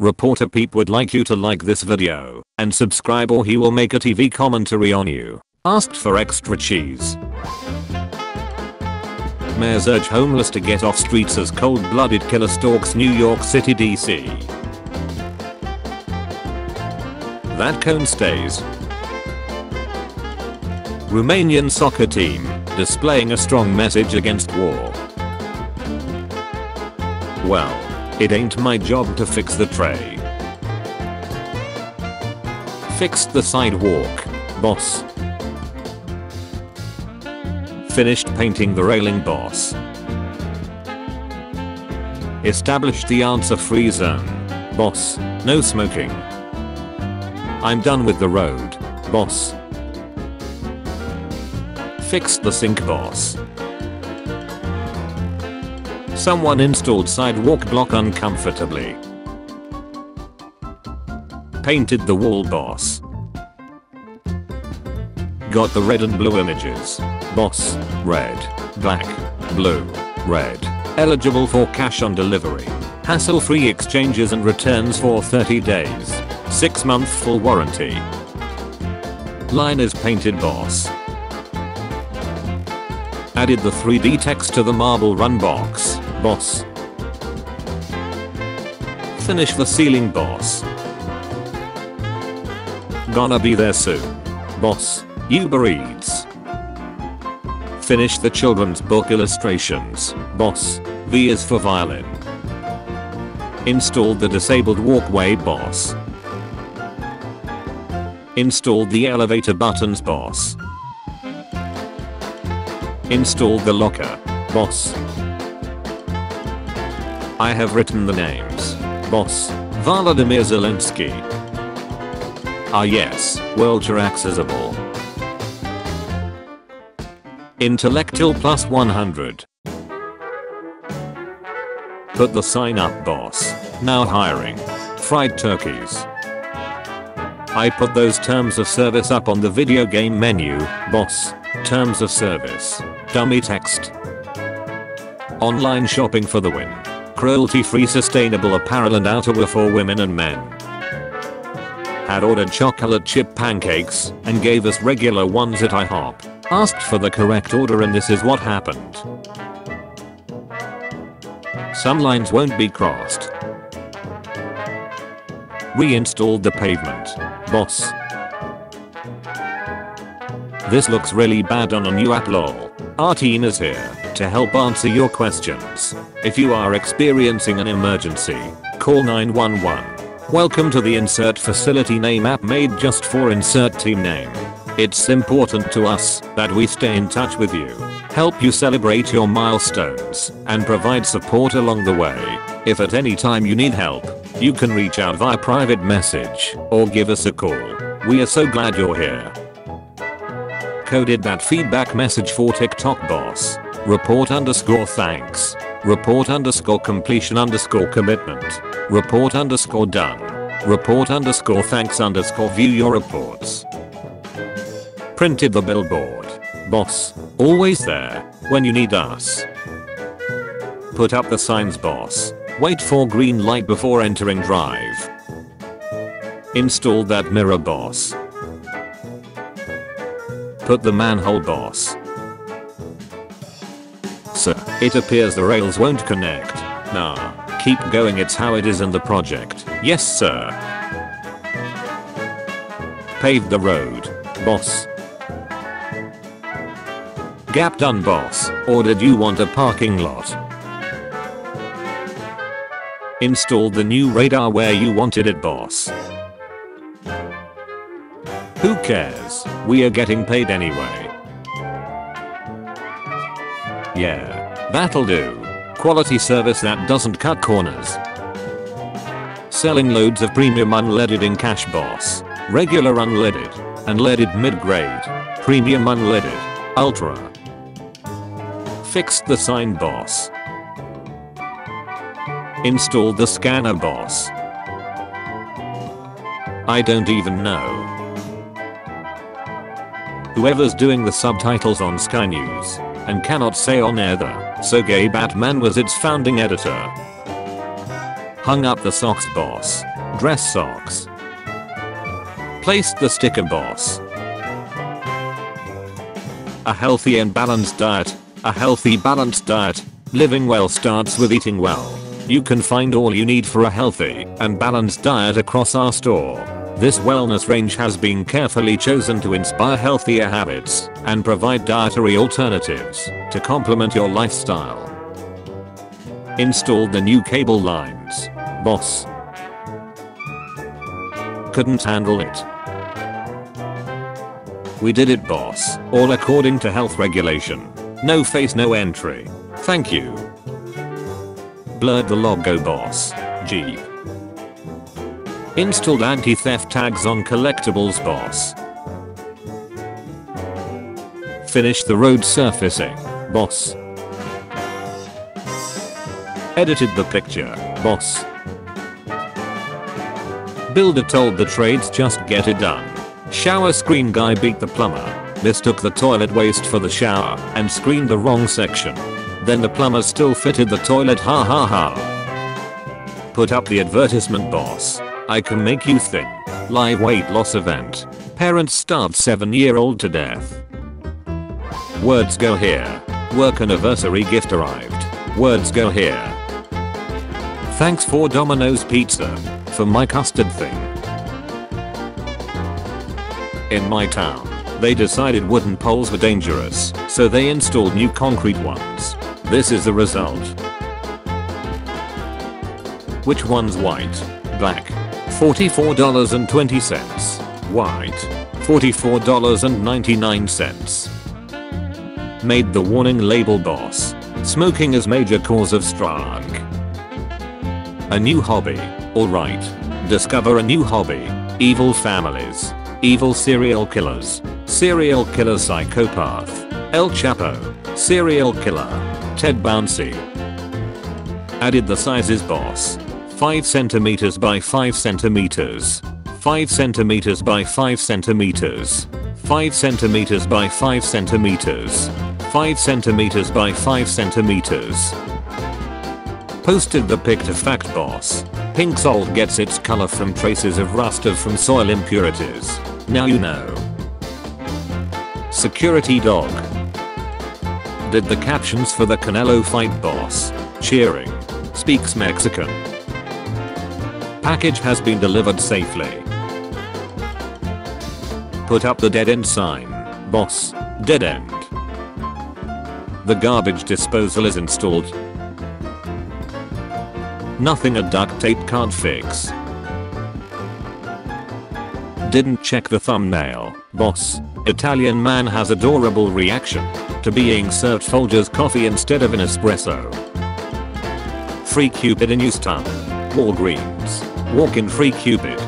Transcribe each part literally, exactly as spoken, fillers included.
Reporter Pete would like you to like this video and subscribe or he will make a T V commentary on you. Asked for extra cheese. Mayors urge homeless to get off streets as cold-blooded killer stalks New York City, D C. That cone stays. Romanian soccer team displaying a strong message against war. Well, it ain't my job to fix the tray. Fixed the sidewalk, boss. Finished painting the railing, boss. Established the answer-free zone, boss. No smoking. I'm done with the road, boss. Fixed the sink, boss. Someone installed sidewalk block uncomfortably. Painted the wall, boss. Got the red and blue images, boss. Red, black, blue, red. Eligible for cash on delivery. Hassle-free exchanges and returns for thirty days. six month full warranty. Line is painted, boss. Added the three D text to the marble run box, boss. Finish the ceiling, boss. Gonna be there soon, boss. Uber Eats. Finish the children's book illustrations, boss. V is for violin. Installed the disabled walkway, boss. Installed the elevator buttons, boss. Installed the locker, boss. I have written the names, boss. Vladimir Zelensky. Ah yes, wheelchair accessible. Intellectual plus one hundred. Put the sign up, boss. Now hiring. Fried turkeys. I put those terms of service up on the video game menu, boss. Terms of service. Dummy text. Online shopping for the win. Cruelty-free sustainable apparel and outerwear for women and men. Had ordered chocolate chip pancakes and gave us regular ones at I hop. Asked for the correct order and this is what happened. Some lines won't be crossed. Reinstalled the pavement, boss. This looks really bad on a new app, lol. Our team is here to help answer your questions. If you are experiencing an emergency, call nine one one. Welcome to the Insert Facility Name app made just for Insert Team Name. It's important to us that we stay in touch with you, help you celebrate your milestones, and provide support along the way. If at any time you need help, you can reach out via private message or give us a call. We are so glad you're here. Coded that feedback message for TikTok, boss. Report underscore thanks. Report underscore completion underscore commitment. Report underscore done. Report underscore thanks underscore view your reports. Printed the billboard, boss. Always there when you need us. Put up the signs, boss. Wait for green light before entering drive. Install that mirror, boss. Put the manhole, boss. Sir, it appears the rails won't connect. Nah, keep going, it's how it is in the project. Yes sir. Paved the road, boss. Gap done, boss. Or did you want a parking lot? Installed the new radar where you wanted it, boss. Who cares? We are getting paid anyway. Yeah, that'll do. Quality service that doesn't cut corners. Selling loads of premium unleaded in cash, boss. Regular unleaded, unleaded mid-grade, premium unleaded, ultra. Fixed the sign, boss. Installed the scanner, boss. I don't even know. Whoever's doing the subtitles on Sky News and cannot say on air the so gay Batman was its founding editor. Hung up the socks, boss. Dress socks. Placed the sticker, boss. A healthy and balanced diet. A healthy balanced diet. Living well starts with eating well. You can find all you need for a healthy and balanced diet across our store. This wellness range has been carefully chosen to inspire healthier habits and provide dietary alternatives to complement your lifestyle. Installed the new cable lines, boss. Couldn't handle it. We did it, boss. All according to health regulation. No face, no entry. Thank you. Blurred the logo, boss. Jeep. Installed anti-theft tags on collectibles, boss. Finished the road surfacing, boss. Edited the picture, boss. Builder told the trades, just get it done. Shower screen guy beat the plumber. Mistook the toilet waste for the shower and screened the wrong section. Then the plumber still fitted the toilet, ha ha ha. Put up the advertisement, boss. I can make you thin. Live weight loss event. Parents starve seven year old to death. Words go here. Work anniversary gift arrived. Words go here. Thanks for Domino's pizza. For my custard thing. In my town, they decided wooden poles were dangerous, so they installed new concrete ones. This is the result. Which one's white? Black. forty-four dollars and twenty cents. White. forty-four dollars and ninety-nine cents. Made the warning label, boss. Smoking is major cause of stroke. A new hobby. Alright. Discover a new hobby. Evil families. Evil serial killers. Serial killer psychopath. El Chapo. Serial killer. Ted Bundy. Added the sizes, boss. five centimeters by five centimeters. five centimeters by five centimeters. five centimeters by five centimeters. five centimeters by five centimeters. Posted the picture, fact, boss. Pink salt gets its color from traces of rust or from soil impurities. Now you know. Security dog. Did the captions for the Canelo fight, boss. Cheering. Speaks Mexican. Package has been delivered safely. Put up the dead end sign, boss. Dead end. The garbage disposal is installed. Nothing a duct tape can't fix. Didn't check the thumbnail, boss. Italian man has adorable reaction to being served Folgers coffee instead of an espresso. Free Cupid in Houston. Walgreens. Walk-in Free Cupid.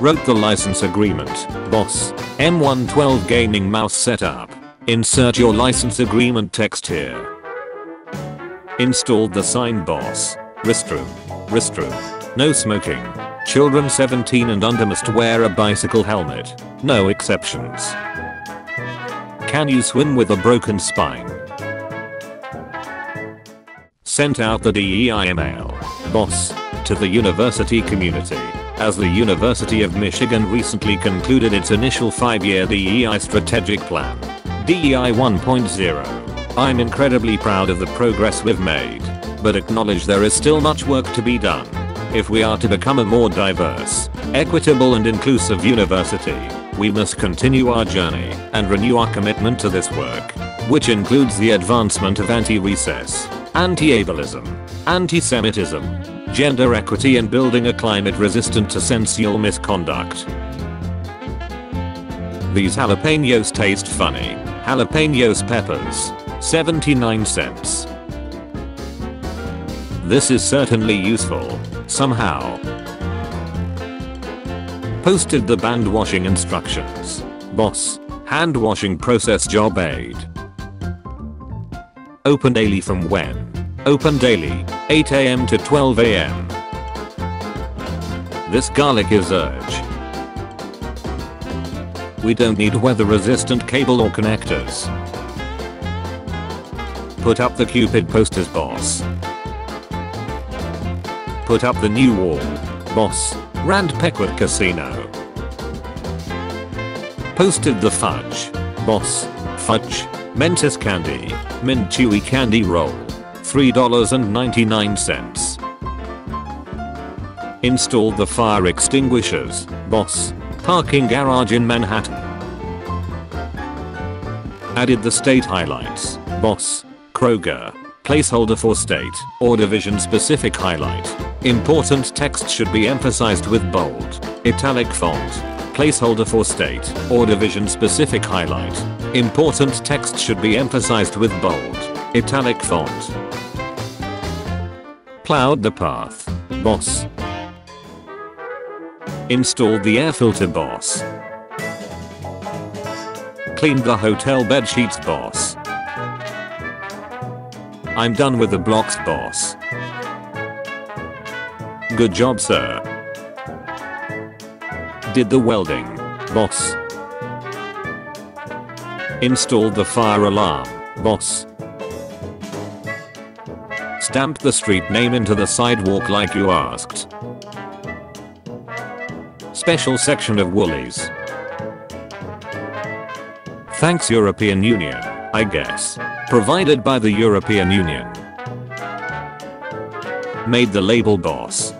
Wrote the license agreement, boss. M one twelve gaming mouse setup. Insert your license agreement text here. Installed the sign, boss. Restroom. Restroom. No smoking. Children seventeen and under must wear a bicycle helmet. No exceptions. Can you swim with a broken spine? Sent out the D E I email, boss, to the university community. As the University of Michigan recently concluded its initial five year D E I strategic plan. D E I one point oh. I'm incredibly proud of the progress we've made, but acknowledge there is still much work to be done if we are to become a more diverse, equitable and inclusive university. We must continue our journey and renew our commitment to this work, which includes the advancement of anti-recess, anti-ableism, anti-Semitism, gender equity and building a climate resistant to sensual misconduct. These jalapenos taste funny. Jalapenos peppers. seventy-nine cents. This is certainly useful, somehow. Posted the hand washing instructions, boss. Hand washing process job aid. Open daily from when? Open daily, eight a m to twelve a m. This garlic is urge. We don't need weather resistant cable or connectors. Put up the Cupid posters, boss. put up the new wall. Boss, Grand Pequot Casino posted the fudge. Boss, fudge, Mentos candy, mint chewy candy roll, three ninety-nine. Installed the fire extinguishers. Boss, parking garage in Manhattan. Added the state highlights. Boss, Kroger, placeholder for state or division specific highlight. Important text should be emphasized with bold, italic font. Placeholder for state or division specific highlight. Important text should be emphasized with bold, italic font. Plowed the path. Boss, installed the air filter. Boss, cleaned the hotel bed sheets. Boss, I'm done with the blocks. Boss, good job sir. Did the welding. Boss, installed the fire alarm. Boss, stamped the street name into the sidewalk like you asked. Special section of Woolies. Thanks European Union, I guess. Provided by the European Union. Made the label. Boss,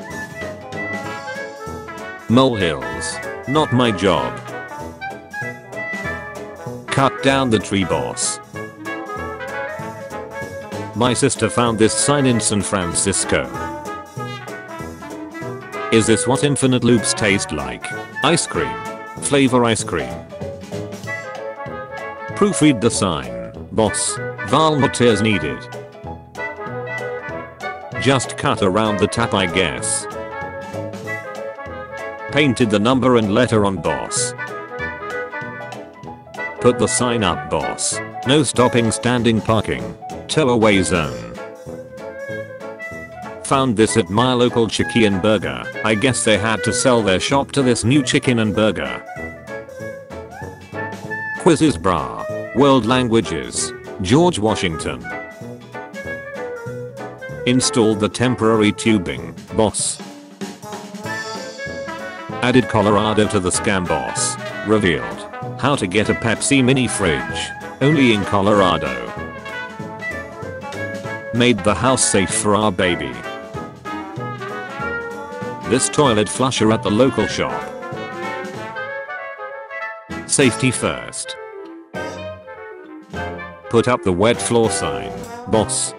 molehills, not my job. Cut down the tree. Boss, my sister found this sign in San Francisco. Is this what infinite loops taste like? Ice cream. Flavor ice cream. Proofread the sign. Boss, Valma tears needed. Just cut around the tap I guess. Painted the number and letter on. Boss, put the sign up. Boss, no stopping standing parking, tow away zone. Found this at my local Chickie and Burger. I guess they had to sell their shop to this new chicken and burger. Quizzes bra. World languages. George Washington. Installed the temporary tubing. Boss, added Colorado to the scam. Boss, revealed how to get a Pepsi mini fridge only in Colorado. Made the house safe for our baby. This toilet flusher at the local shop. Safety first. Put up the wet floor sign. Boss,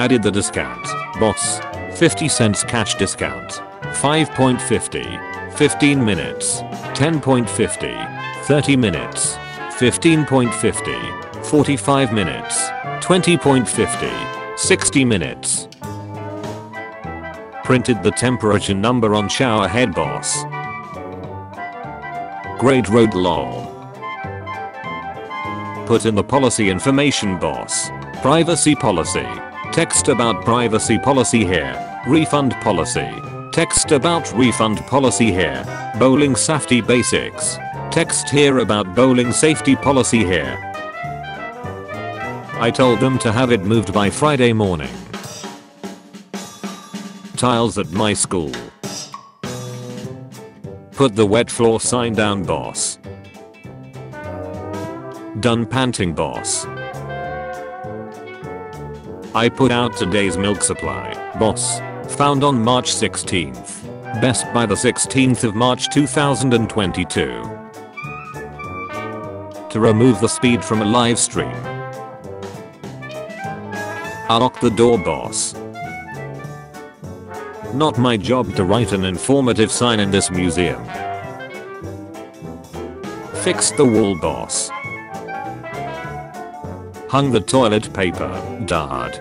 added the discount. Boss, fifty cents cash discount. five fifty, fifteen minutes, ten fifty, thirty minutes, fifteen fifty, forty-five minutes, twenty fifty, sixty minutes. Printed the temperature number on shower head. Boss, great road lol. Put in the policy information. Boss, privacy policy. Text about privacy policy here. Refund policy. Text about refund policy here. Bowling safety basics. Text here about bowling safety policy here. I told them to have it moved by Friday morning. Tiles at my school. Put the wet floor sign down. Boss, done panting. Boss, I put out today's milk supply. Boss, found on March sixteenth. Best by the sixteenth of March two thousand twenty-two. To remove the speed from a live stream. Unlock the door. Boss, not my job to write an informative sign in this museum. Fixed the wall. Boss, hung the toilet paper, dard.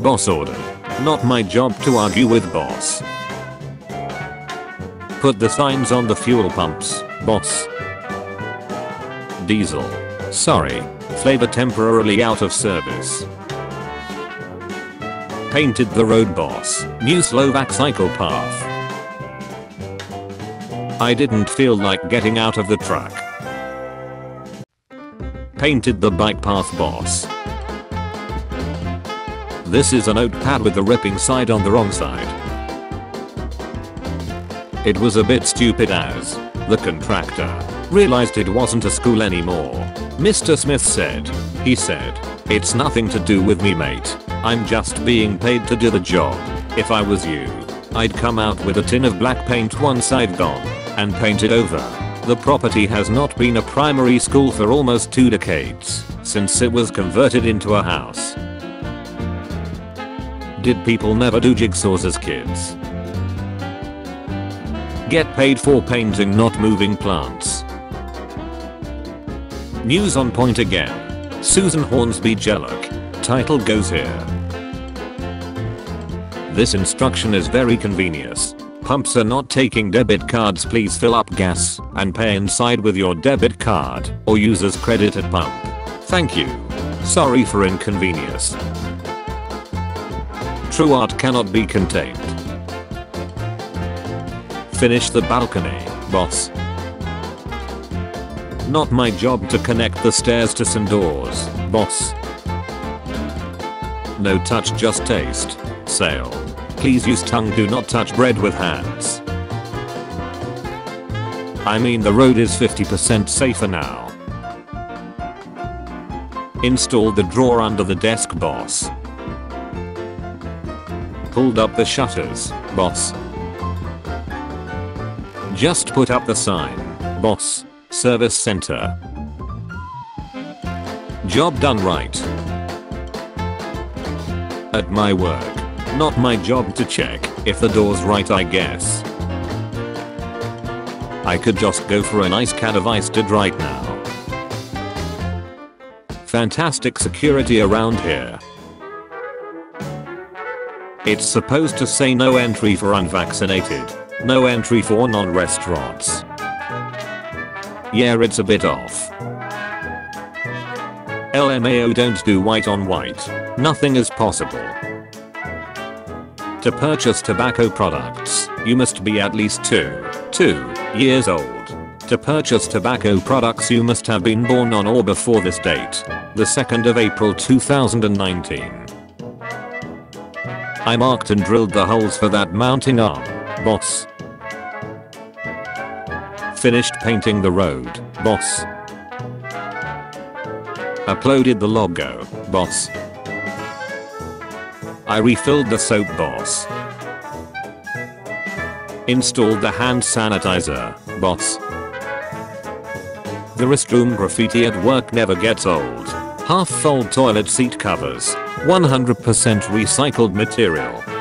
Boss order. Not my job to argue with boss. Put the signs on the fuel pumps. Boss, diesel. Sorry, flavor temporarily out of service. Painted the road. Boss, new Slovak cycle path. I didn't feel like getting out of the truck. Painted the bike path. Boss, This is a notepad with the ripping side on the wrong side. It was a bit stupid as the contractor realized it wasn't a school anymore. Mister Smith said. He said, "It's nothing to do with me, mate. I'm just being paid to do the job. If I was you, I'd come out with a tin of black paint one side gone and paint it over." The property has not been a primary school for almost two decades, since it was converted into a house. Did people never do jigsaws as kids? Get paid for painting, not moving plants. News on point again. Susan Hornsby Jellick. Title goes here. This instruction is very convenient. Pumps are not taking debit cards, please fill up gas and pay inside with your debit card or use as credit at pump. Thank you. Sorry for inconvenience. True art cannot be contained. Finish the balcony, boss. Not my job to connect the stairs to some doors, boss. No touch, just taste. Sale. Please use tongue, do not touch bread with hands. I mean, the road is fifty percent safer now. Installed the drawer under the desk, boss. Pulled up the shutters, boss. Just put up the sign, boss. Service center. Job done right. At my work. Not my job to check if the door's right, I guess. I could just go for an ice can of iced tea right now. Fantastic security around here. It's supposed to say no entry for unvaccinated, no entry for non-restaurants. Yeah, it's a bit off. L M A O, don't do white on white. Nothing is possible. To purchase tobacco products, you must be at least two, two years old. To purchase tobacco products, you must have been born on or before this date, the second of April two thousand nineteen. I marked and drilled the holes for that mounting arm, boss. Finished painting the road, boss. Uploaded the logo, boss. I refilled the soap, boss. Installed the hand sanitizer, boss. The restroom graffiti at work never gets old. Half-fold toilet seat covers, one hundred percent recycled material.